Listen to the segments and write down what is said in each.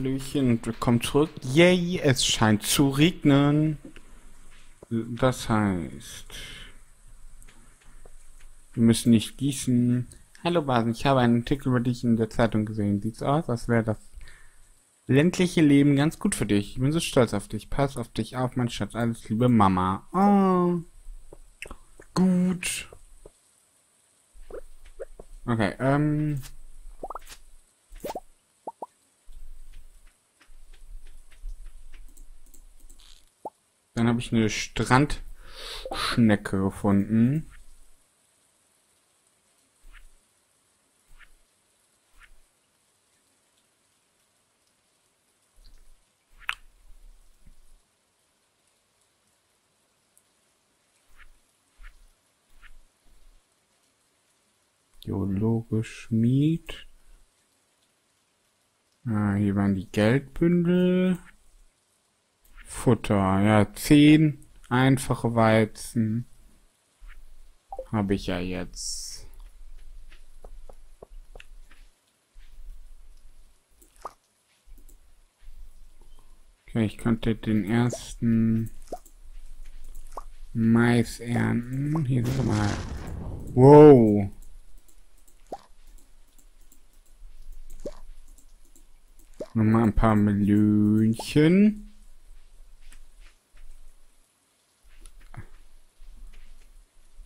Hallöchen, willkommen zurück. Yay, es scheint zu regnen. Das heißt, wir müssen nicht gießen. Hallo Basen, ich habe einen Artikel über dich in der Zeitung gesehen. Sieht's aus, als wäre das ländliche Leben ganz gut für dich. Ich bin so stolz auf dich. Pass auf dich auf, mein Schatz. Alles liebe Mama. Oh. Gut. Okay, Dann habe ich eine Strandschnecke gefunden. Geologisch Schmied. Ah, hier waren die Geldbündel. Futter, ja, 10 einfache Weizen habe ich ja jetzt. Okay, ich könnte den ersten Mais ernten. Hier sind wir mal. Wow. Nochmal ein paar Melönchen.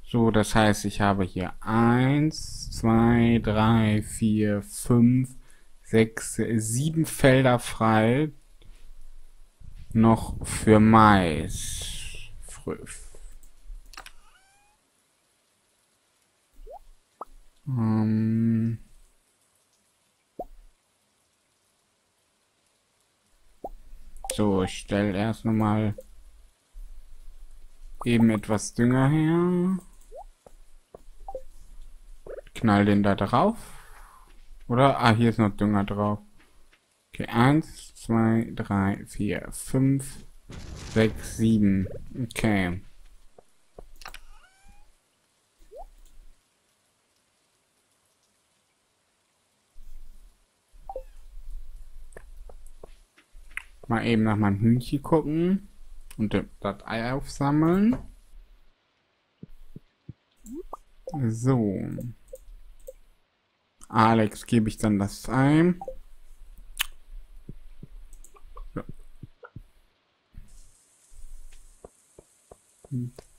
So, das heißt, ich habe hier 1, 2, 3, 4, 5, 6, 7 Felder frei. Noch für Mais. So, ich stelle erst nochmal eben etwas Dünger her. Knall den da drauf. Oder? Ah, hier ist noch Dünger drauf. Okay, 1, 2, 3, 4, 5, 6, 7. Okay. Mal eben nach meinem Hühnchen gucken. Und das Ei aufsammeln. So. Alex gebe ich dann das ein. So.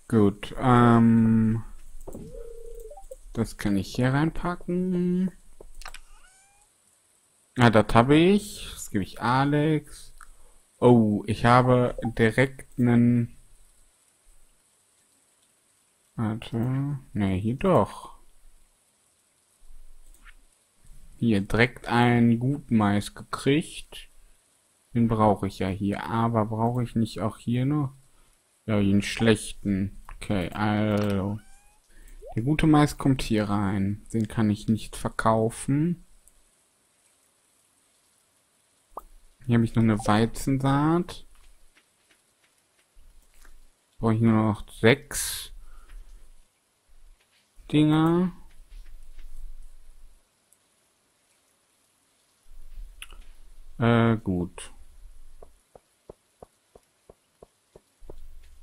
Gut. Das kann ich hier reinpacken. Ah, das habe ich. Das gebe ich Alex. Oh, ich habe direkt einen... Warte. Ne, hier doch. Hier direkt einen guten Mais gekriegt. Den brauche ich ja hier. Aber brauche ich nicht auch hier noch? Ja, den schlechten. Okay, also. Der gute Mais kommt hier rein. Den kann ich nicht verkaufen. Hier habe ich noch eine Weizensaat. Brauche ich nur noch 6 Dinger. Gut.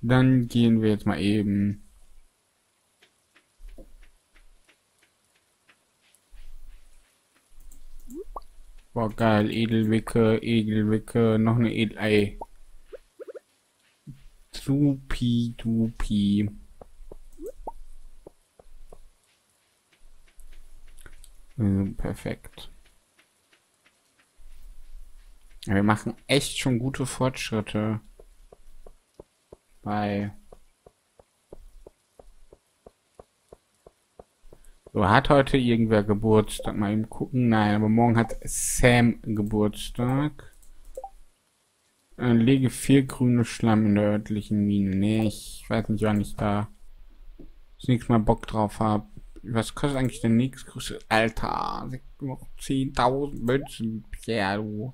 Dann gehen wir jetzt mal eben. Boah, geil. Edelwicke, Edelwicke. Noch eine Edelei. Supi, dupi. Perfekt. Wir machen echt schon gute Fortschritte bei... So, hat heute irgendwer Geburtstag? Mal eben gucken. Nein, aber morgen hat Sam Geburtstag. Lege 4 grüne Schlamm in der örtlichen Mine. Nee, ich weiß nicht, wann ich da das nächste Mal Bock drauf habe. Was kostet eigentlich der nächstgrößte? Alter, 10.000 Münzen, Pierre, du.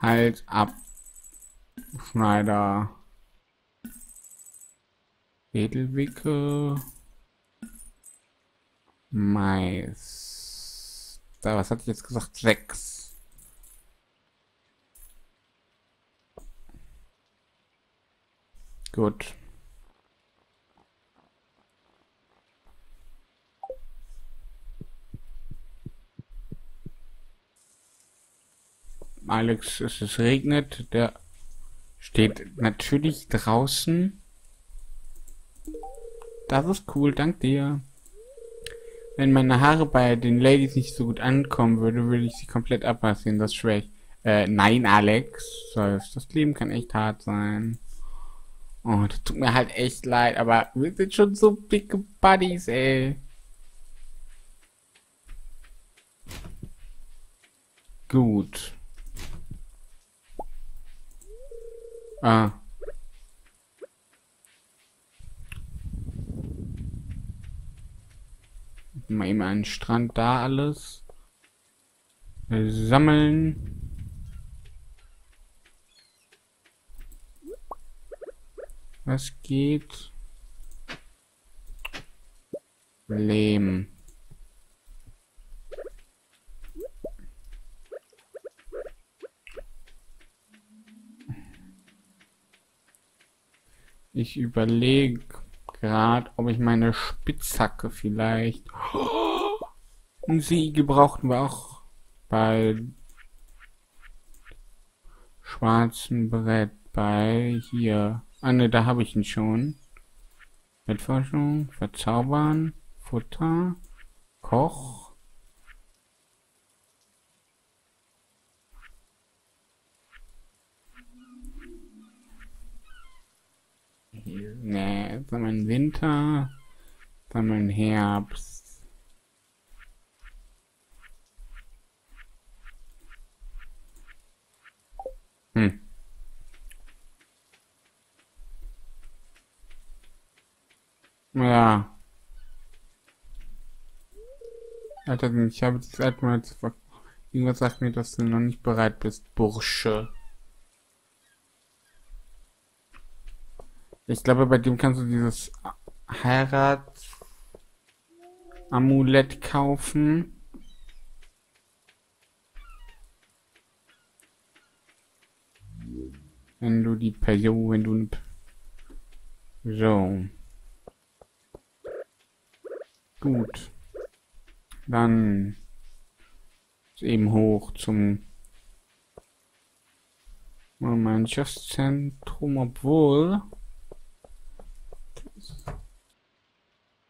Halt ab, Schneider. Edelwicke. Mais. Da, was hatte ich jetzt gesagt? 6. Gut. Alex, es regnet. Der steht natürlich draußen. Das ist cool, dank dir. Wenn meine Haare bei den Ladies nicht so gut ankommen würde, würde ich sie komplett abrasieren. Das ist schwer. Nein, Alex. Das Leben kann echt hart sein. Oh, das tut mir halt echt leid, aber wir sind schon so dicke Buddies, ey. Gut. Ah. Mal eben an den Strand, da alles sammeln. Was geht? Lehm. Ich überlege gerade, ob ich meine Spitzhacke vielleicht... Und sie gebrauchten wir auch bei schwarzem Brett, bei hier. Ah ne, da habe ich ihn schon. Mitforschung, Verzaubern, Futter, Koch. Ne, jetzt haben wir einen Winter, jetzt haben wir einen Herbst. Ja. Alter, ich habe das alte Mal zu ver... Irgendwas sagt mir, dass du noch nicht bereit bist, Bursche. Ich glaube, bei dem kannst du dieses Heiratsamulett kaufen. Wenn du die Periode... Wenn du... So. Gut, dann eben hoch zum Mannschaftszentrum, obwohl...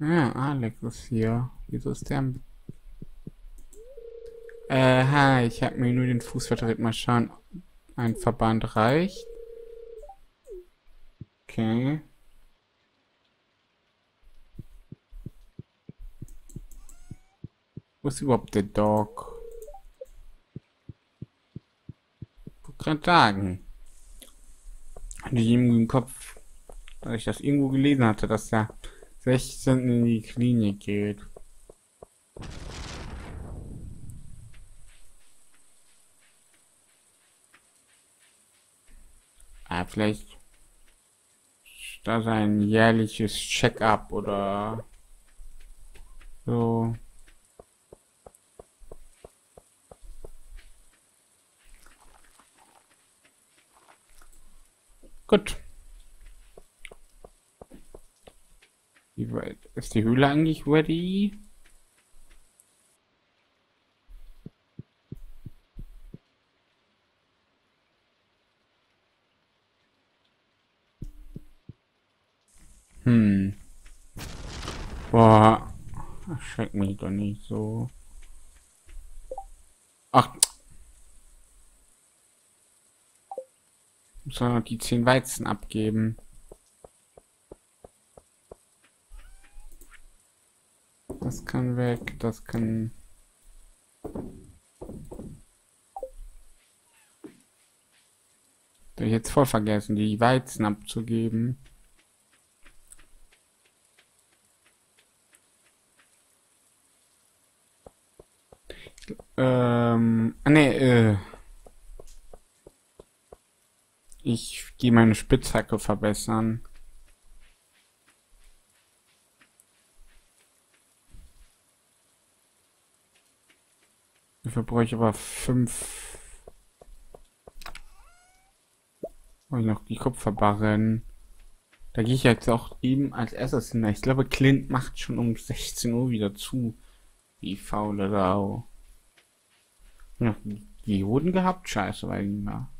Ja, Alex ist hier. Wieso ist der... Hi, ich habe mir nur den Fuß verdreht. Mal schauen, ein Verband reicht. Okay. Wo ist überhaupt der Dog? Ich wollte gerade sagen. Hatte ich irgendwie im Kopf, dass ich das irgendwo gelesen hatte, dass der 16. in die Klinik geht. Ah, vielleicht ist das ein jährliches Check-up oder so. Gut. Wie weit ist die Höhle eigentlich ready? Boah. Erschreckt mich doch nicht so. Ach. Soll noch die 10 Weizen abgeben. Das kann weg, das kann... Da hab ich jetzt voll vergessen, die Weizen abzugeben. Ich gehe meine Spitzhacke verbessern. Dafür brauche ich aber 5. Brauche ich noch die Kupferbarren. Da gehe ich jetzt auch eben als erstes hin. Ich glaube, Clint macht schon um 16 Uhr wieder zu. Die faule Sau. Ja, die Hoden gehabt? Scheiße, weil die war.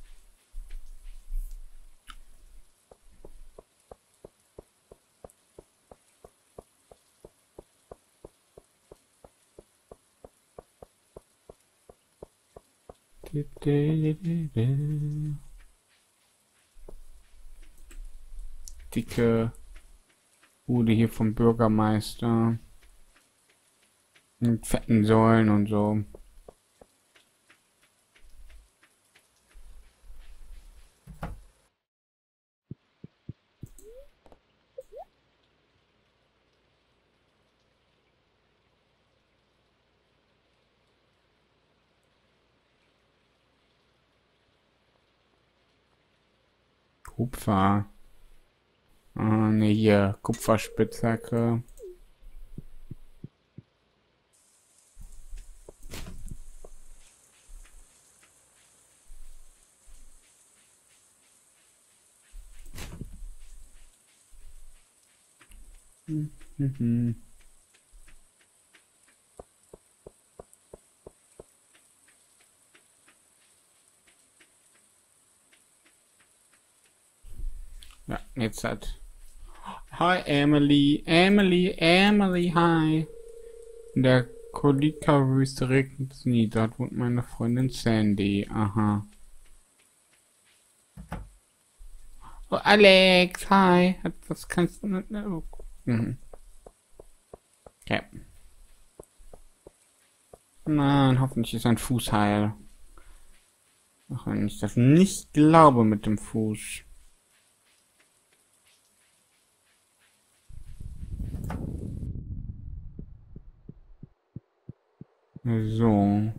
Dicke Bude hier vom Bürgermeister. Mit fetten Säulen und so. Kupfer. Ah, ne, hier. Kupferspitzhacke. Ja, jetzt hat. Hi Emily, hi. In der Kolika-Wüste regnet es nie. Dort wohnt meine Freundin Sandy. Aha. Oh, Alex, hi. Was kannst du mit mir gucken? Okay. Nein, hoffentlich ist ein Fuß heil. Auch wenn ich das nicht glaube mit dem Fuß. So.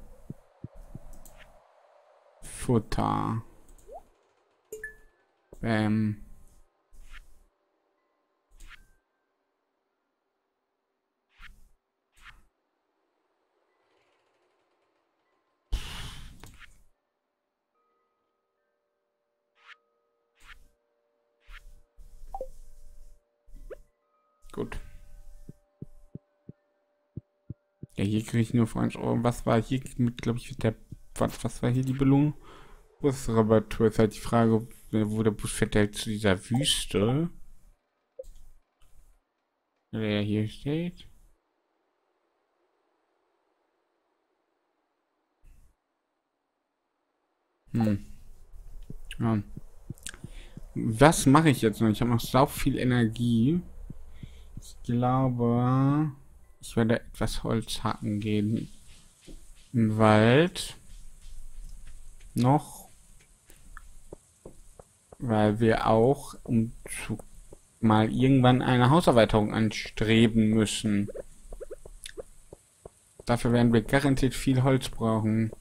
Futter. Bam. Gut. Ja, hier kriege ich nur Freunde. Oh, was war hier mit, glaube ich, mit der. Was war hier die Belohnung? Busrabattur. Ist halt die Frage, wo der Bus fährt, der zu dieser Wüste. Der hier steht. Hm. Ja. Was mache ich jetzt noch? Ich habe noch so viel Energie. Ich glaube, ich werde etwas Holz hacken gehen. Im Wald. Noch. Weil wir auch mal irgendwann eine Hauserweiterung anstreben müssen. Dafür werden wir garantiert viel Holz brauchen.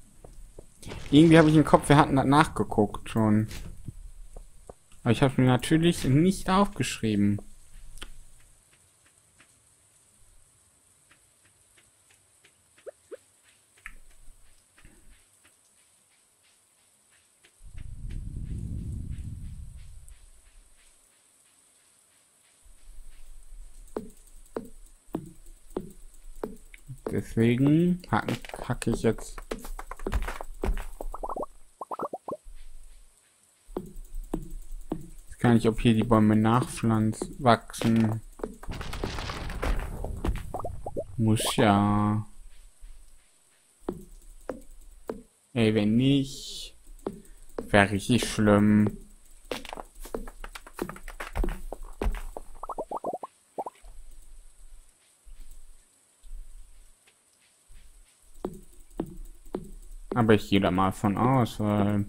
Irgendwie habe ich im Kopf, wir hatten das nachgeguckt schon. Aber ich habe es mir natürlich nicht aufgeschrieben. Deswegen hacke ich jetzt. Jetzt kann ich, ob hier die Bäume nachpflanzen, wachsen. Muss ja. Ey, wenn nicht, wäre richtig schlimm. Aber ich gehe da mal von aus, weil...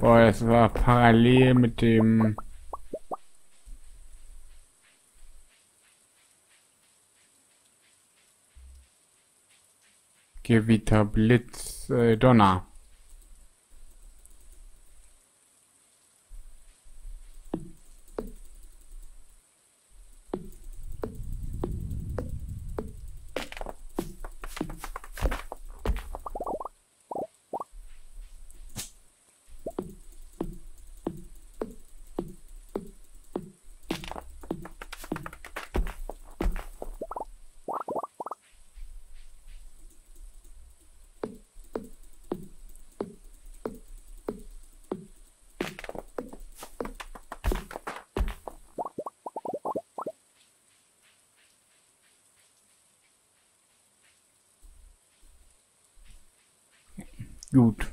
Boah, das war parallel mit dem... Gewitter, Blitz, Donner. Gut.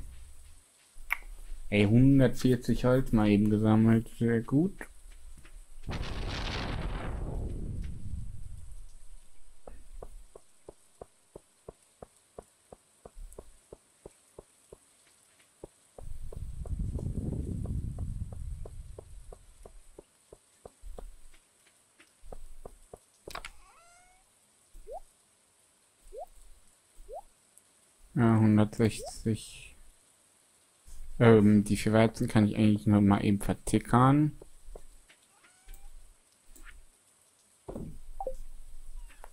Ey, 140 Holz mal eben gesammelt. Sehr gut. Ja, 160. Die 4 Weizen kann ich eigentlich nur mal eben vertickern.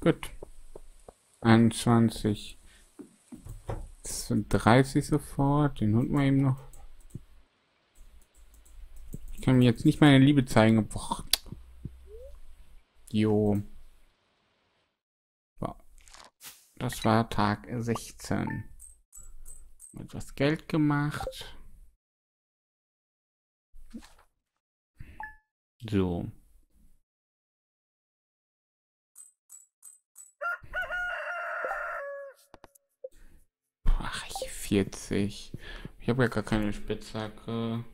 Gut. 21. Das sind 30 sofort. Den holen wir eben noch. Ich kann mir jetzt nicht meine Liebe zeigen. Boah. Jo. Das war Tag 16. Etwas Geld gemacht. So. Ach, 40. Ich habe ja gar keine Spitzhacke.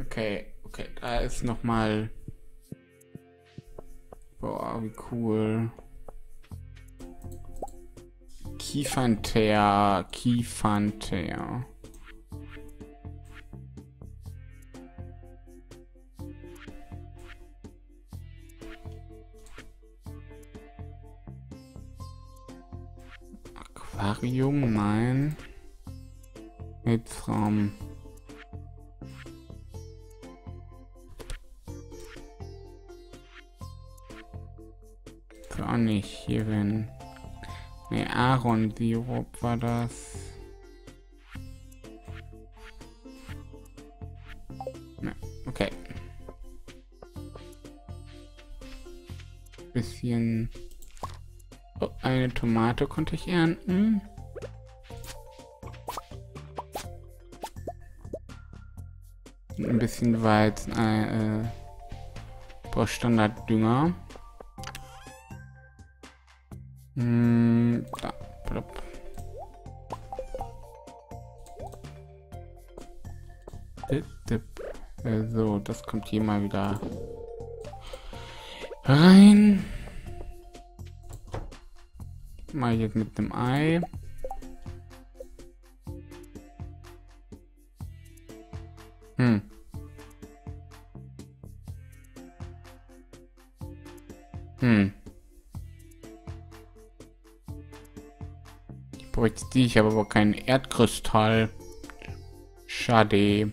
Okay, okay, da ist nochmal. Boah, wie cool. Kiefernteer, Kiefernteer. Aquarium, nein. Hitzraum. Gar nicht hier hin. Ne, Ahornsirup war das. Ne, okay. Bisschen. Oh, eine Tomate konnte ich ernten. Ein bisschen Weizen. Boah, Standarddünger. Da, plopp. So, das kommt hier mal wieder rein. Mal jetzt mit dem Ei. Ich habe aber keinen Erdkristall. Schade.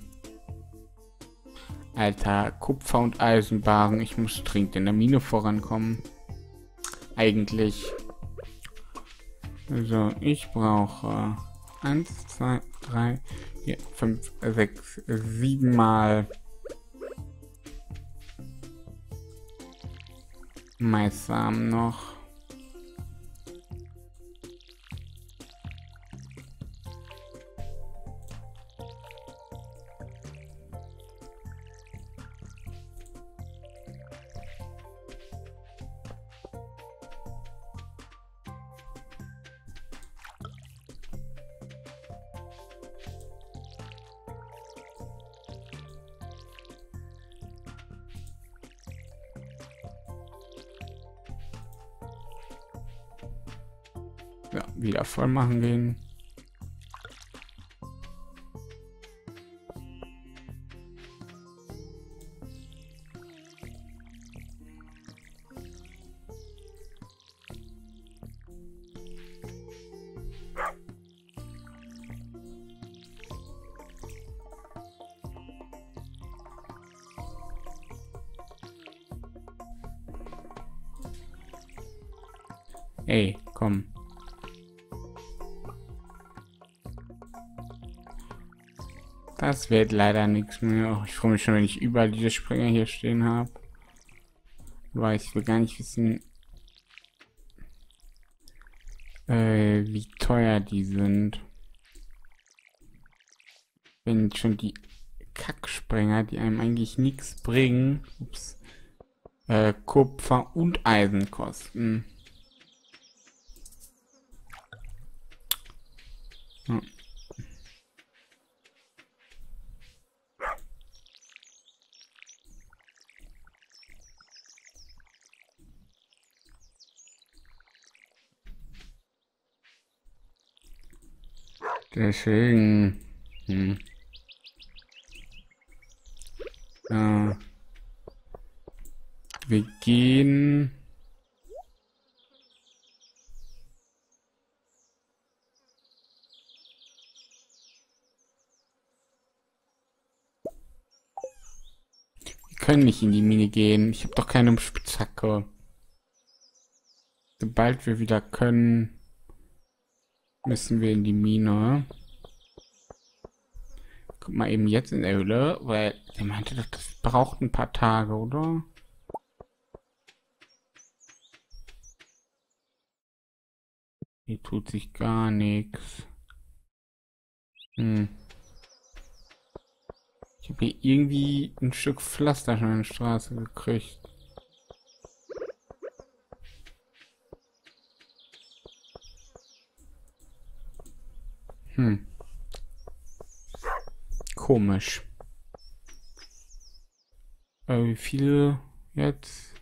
Alter, Kupfer und Eisenbarren. Ich muss dringend in der Mine vorankommen. Eigentlich. So, ich brauche 1, 2, 3, 4, 5, 6, 7 mal Maissamen noch. Ja, wieder voll machen gehen. Ey, komm. Das wird leider nichts mehr. Oh, ich freue mich schon, wenn ich überall diese Springer hier stehen habe. Weil ich will gar nicht wissen, wie teuer die sind. Wenn schon die Kackspringer, die einem eigentlich nichts bringen, ups, Kupfer und Eisen kosten. Hm. Deswegen. Wir gehen. Wir können nicht in die Mine gehen. Ich habe doch keine Spitzhacke. Sobald wir wieder können, müssen wir in die Mine. Guck mal eben jetzt in der Höhle, weil der meinte doch, das braucht ein paar Tage, oder? Hier tut sich gar nichts. Ich habe hier irgendwie ein Stück Pflaster schon in der Straße gekriegt. Komisch. Wie viele jetzt?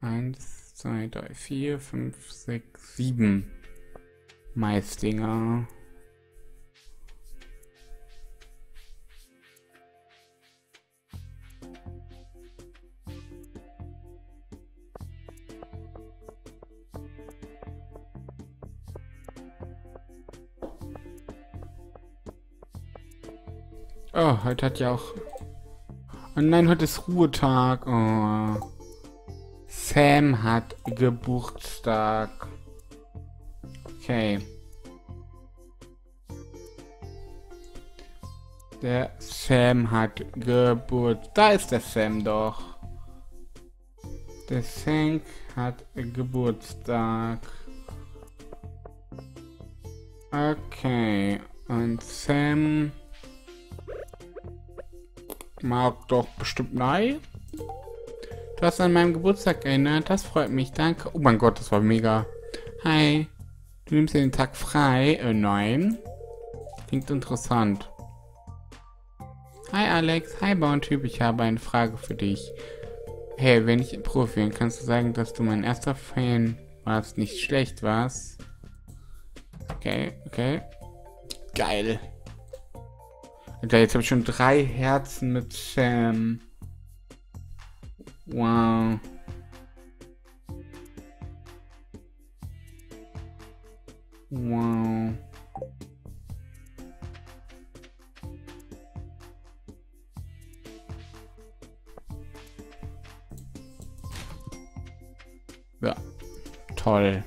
1, 2, 3, 4, 5, 6, 7 Maisdinger. Oh, heute hat ja auch... Oh nein, heute ist Ruhetag. Oh. Sam hat Geburtstag. Okay. Der Sam hat Geburtstag. Da ist der Sam doch. Der Hank hat Geburtstag. Okay. Und Sam... mag doch bestimmt nein. Du hast an meinem Geburtstag erinnert, das freut mich, danke. Oh mein Gott, das war mega. Hi, du nimmst dir den Tag frei? Nein. Klingt interessant. Hi Alex, hi Bauerntyp, ich habe eine Frage für dich. Hey, wenn ich Profi bin, kannst du sagen, dass du mein erster Fan warst, nicht schlecht warst? Okay, okay. Geil. Alter, jetzt habe ich schon 3 Herzen mit Sam. Wow. Wow. Ja, toll.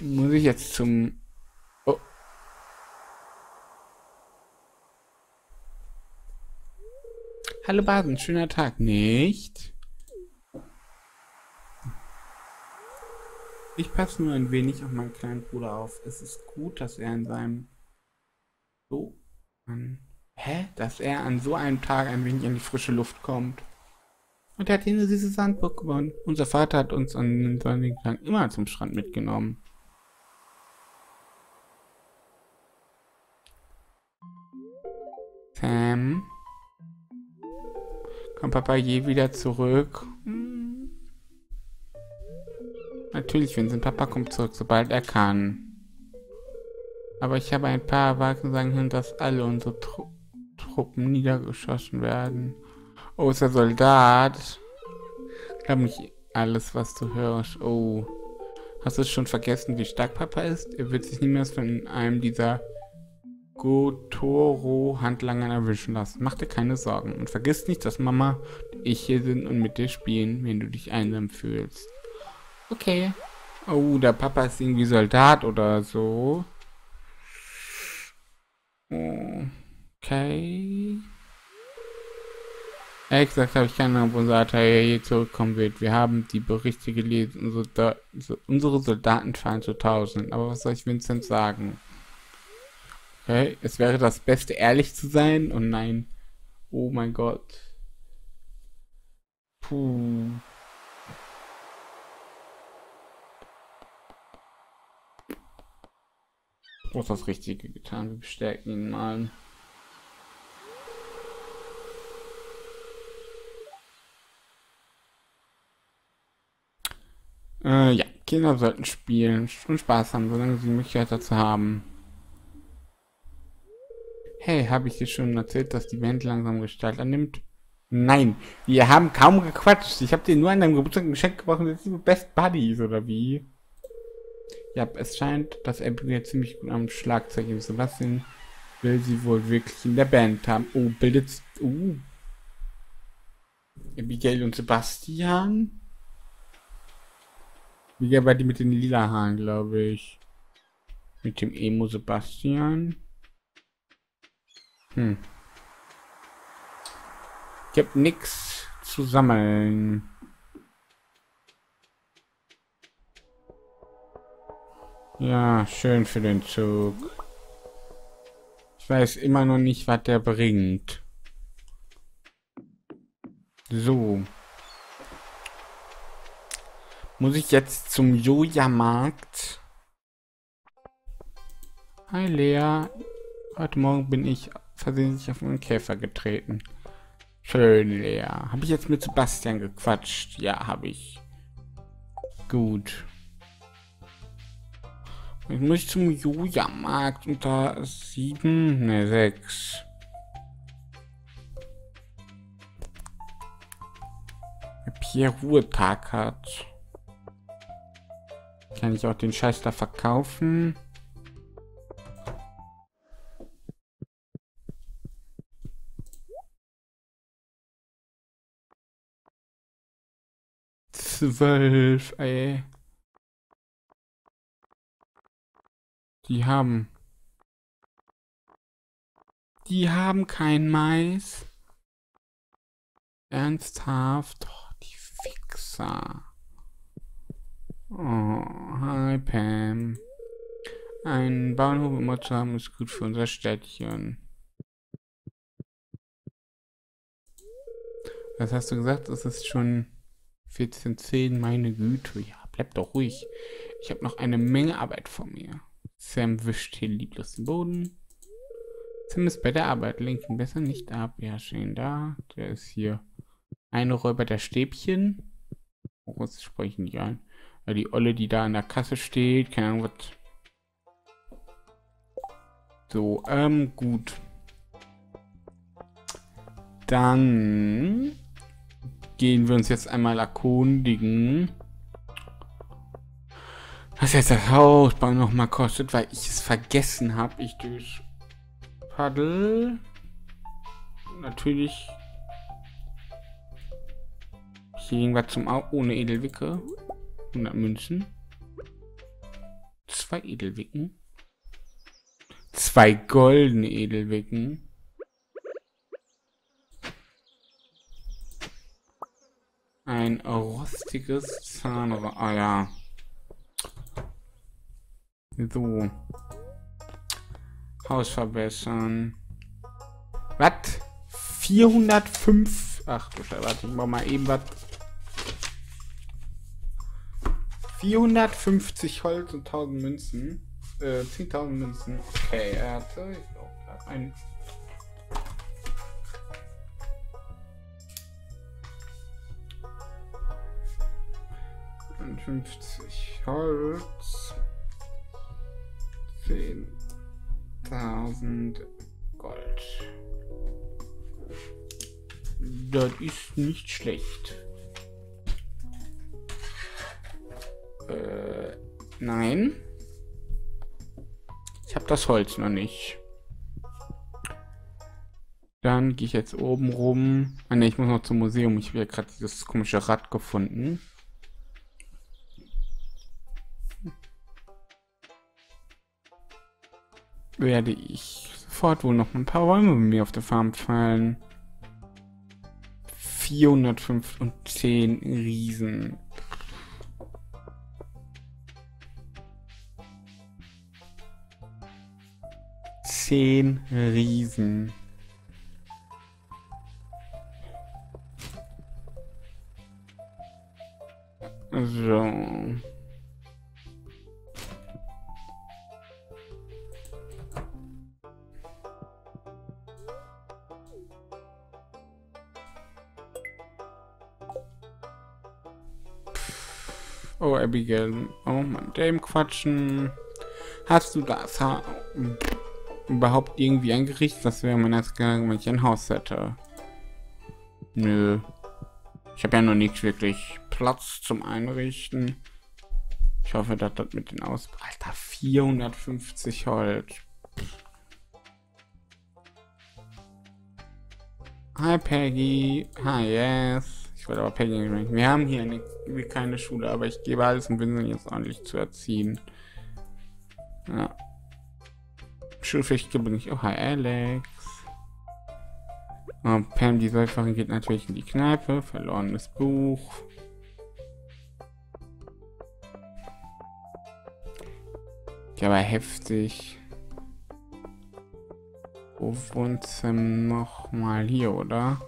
Muss ich jetzt zum... Hallo Basen, schöner Tag, nicht? Ich passe nur ein wenig auf meinen kleinen Bruder auf. Es ist gut, dass er an so einem Tag ein wenig in die frische Luft kommt. Und er hat hier eine süße Sandburg gewonnen. Unser Vater hat uns an den sonnigen Tagen immer zum Strand mitgenommen. Sam? Kommt Papa je wieder zurück? Natürlich, Vincent. Papa kommt zurück, sobald er kann. Aber ich habe ein paar Erwartungen, dass alle unsere Truppen niedergeschossen werden. Oh, ist der Soldat? Glaub nicht alles, was du hörst. Oh. Hast du schon vergessen, wie stark Papa ist? Er wird sich niemals von einem dieser Gotoro-Handlangern erwischen lassen. Mach dir keine Sorgen und vergiss nicht, dass Mama und ich hier sind und mit dir spielen, wenn du dich einsam fühlst. Okay. Oh, der Papa ist irgendwie Soldat oder so. Okay. Ehrlich gesagt habe ich keine Ahnung, ob unser Atelier je zurückkommen wird. Wir haben die Berichte gelesen. Unsere Soldaten fallen zu 1000. Aber was soll ich Vincent sagen? Okay, es wäre das Beste, ehrlich zu sein. Oh nein. Oh mein Gott. Puh. Oh, das Richtige getan. Wir bestärken ihn mal. Ja, Kinder sollten spielen und Spaß haben, solange sie die Möglichkeit dazu haben. Hey, habe ich dir schon erzählt, dass die Band langsam Gestalt annimmt? Nein, wir haben kaum gequatscht. Ich habe dir nur an deinem Geburtstag ein Geschenk gebracht und jetzt sind wir Best Buddies, oder wie? Ja, es scheint, dass Abigail ziemlich gut am Schlagzeug ist. Sebastian will sie wohl wirklich in der Band haben. Oh, bildet... Abigail und Sebastian? Abigail war die mit den lila Haaren, glaube ich. Mit dem Emo Sebastian. Ich hab nichts zu sammeln. Ja, schön für den Zug. Ich weiß immer noch nicht, was der bringt. So. Muss ich jetzt zum Joja-Markt? Hi Lea. Heute Morgen bin ich versehentlich auf einen Käfer getreten. Schön, Lea. Habe ich jetzt mit Sebastian gequatscht? Ja, habe ich. Gut. Jetzt muss ich zum Joja-Markt unter 7, ne 6. Wenn Pierre Ruhetag hat, kann ich auch den Scheiß da verkaufen. Ey. Die haben kein Mais. Ernsthaft? Oh, die Fixer. Oh, hi Pam. Ein Bauernhof immer zu haben ist gut für unser Städtchen. Was hast du gesagt? Es ist schon 14:10, meine Güte, ja, bleib doch ruhig. Ich habe noch eine Menge Arbeit vor mir. Sam wischt hier lieblos den Boden. Sam ist bei der Arbeit, lenken besser nicht ab. Ja, schön da. Der ist hier. Eine Räuber der Stäbchen. Oh, das spreche ich nicht ein. Weil die Olle, die da an der Kasse steht, keine Ahnung, was. So, gut. Dann gehen wir uns jetzt einmal erkundigen, was jetzt das Hausbau nochmal kostet, weil ich es vergessen habe. Ich durch Paddel natürlich hier irgendwas zum Au ohne Edelwicke. 100 Münzen. 2 Edelwicken. 2 goldene Edelwicken. Ein rostiges Zahnrad. Ah ja. So. Haus verbessern. Was? 405. Ach du Scheiße, warte, ich mach mal eben was. 450 Holz und 1000 Münzen. 10.000 Münzen. Okay, er hat auch einen. Und 50 Holz, 10.000 Gold. Das ist nicht schlecht. Nein. Ich habe das Holz noch nicht. Dann gehe ich jetzt oben rum. Ah ne, ich muss noch zum Museum. Ich habe ja gerade dieses komische Rad gefunden. Werde ich sofort wohl noch ein paar Bäume bei mir auf der Farm fallen. 410 Riesen. Zehn Riesen. So. Oh, Abigail. Oh, man, dem Quatschen. Hast du das überhaupt irgendwie ein Gericht? Das wäre mein erstes Gedanke, wenn ich ein Haus hätte. Nö. Ich habe ja noch nicht wirklich Platz zum Einrichten. Ich hoffe, dass das mit den Aus... Alter, 450 Holz. Hi Peggy, hi yes. Ich wollte aber Peggy nicht mehr. Wir haben hier keine Schule, aber ich gebe alles, um Vincent jetzt ordentlich zu erziehen. Ja. Schulpflicht gebe ich. Oh, hi Alex. Oh, Pam, die Säuferin, geht natürlich in die Kneipe. Verlorenes Buch. Ja, aber heftig. Wo wohnt Sam nochmal? Hier, oder?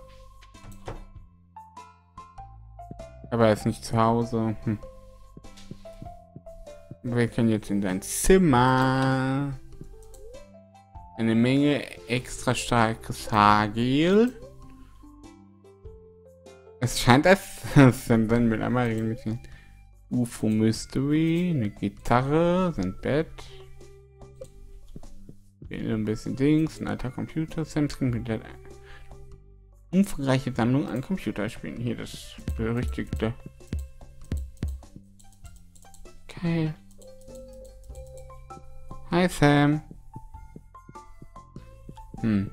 Aber er ist nicht zu Hause. Hm. Wir können jetzt in sein Zimmer. Eine Menge extra starkes Haargel. Es scheint, als Sam dann mit einmal regelmäßig UFO Mystery, eine Gitarre, sein Bett. Ein bisschen Dings, ein alter Computer, Sam's Computer, eine umfangreiche Sammlung an Computerspielen. Hier das berüchtigte. Okay. Hi Sam. Hm.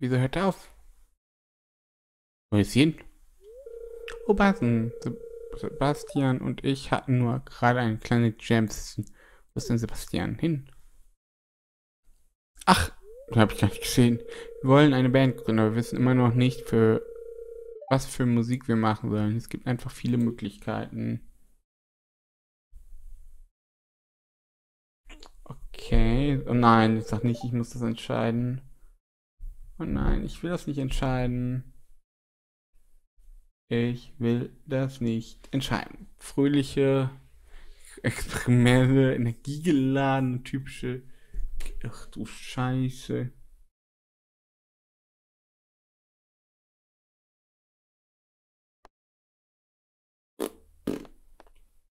Wieso hört er auf? Wo ist hin? Oh, Basen. Sebastian und ich hatten nur gerade eine kleine Jam-Session. Wo ist denn Sebastian hin? Ach, das habe ich gar nicht gesehen. Wir wollen eine Band gründen, aber wir wissen immer noch nicht, was für Musik wir machen sollen. Es gibt einfach viele Möglichkeiten. Okay. Oh nein, ich sag nicht, ich muss das entscheiden. Oh nein, ich will das nicht entscheiden. Ich will das nicht entscheiden. Fröhliche, experimentelle, energiegeladene, typische... Ach du Scheiße.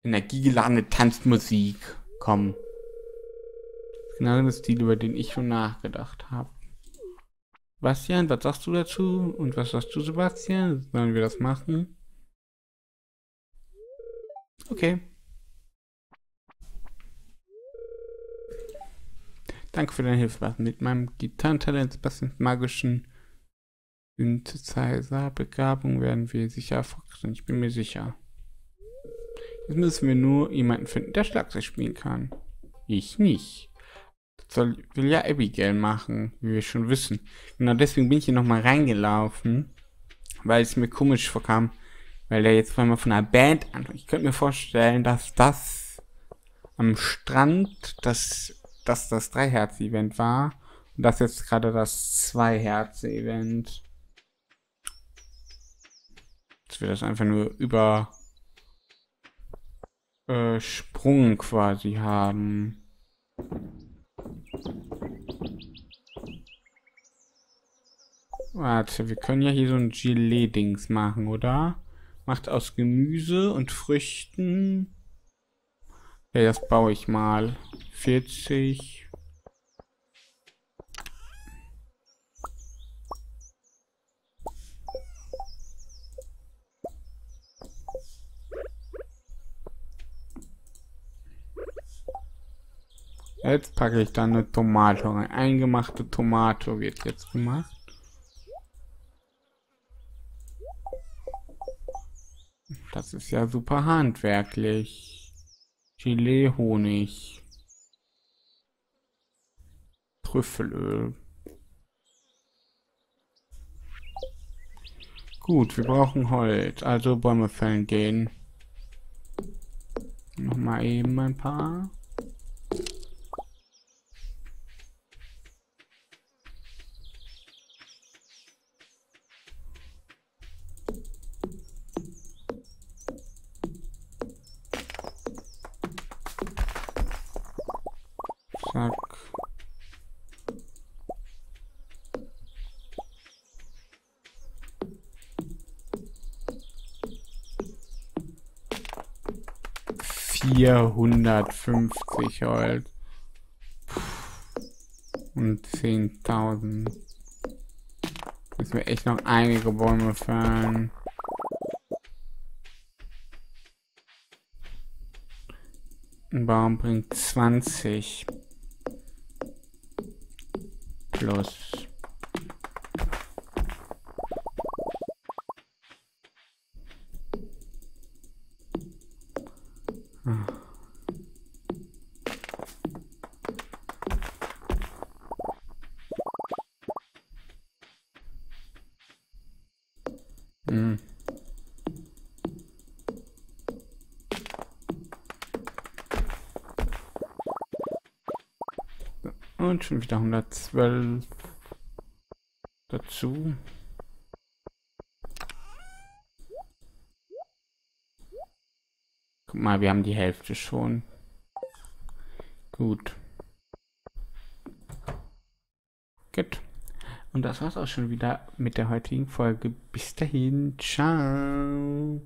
Energiegeladene Tanzmusik. Komm. Genau das Stil, über den ich schon nachgedacht habe. Sebastian, was sagst du dazu? Und was sagst du, Sebastian? Sollen wir das machen? Okay. Danke für deine Hilfe. Mit meinem Gitarrentalent, Sebastians magischen Synthesizer-Begabung werden wir sicher erfolgreich sein. Ich bin mir sicher. Jetzt müssen wir nur jemanden finden, der Schlagzeug spielen kann. Ich nicht. Will ja Abigail machen, wie wir schon wissen. Genau deswegen bin ich hier nochmal reingelaufen, weil es mir komisch vorkam, weil der jetzt einmal von einer Band an. Ich könnte mir vorstellen, dass das am Strand das Drei-Herz-Event war und das jetzt gerade das Zwei-Herz-Event. Jetzt wird das einfach nur übersprungen quasi haben. Warte, wir können ja hier so ein Gelee-Dings machen, oder? Macht aus Gemüse und Früchten. Ja, das baue ich mal. 40. Jetzt packe ich dann eine Tomate rein. Eingemachte Tomate wird jetzt gemacht. Das ist ja super handwerklich. Gelee, Honig. Trüffelöl. Gut, wir brauchen Holz. Also Bäume fällen gehen. Nochmal eben ein paar. Zack. $450 und 10.000. Müssen wir echt noch einige Bäume fällen. Ein Baum bringt 20 plus. Und schon wieder 112 dazu. Guck mal, wir haben die Hälfte schon. Gut. Gut. Und das war's auch schon wieder mit der heutigen Folge. Bis dahin. Ciao.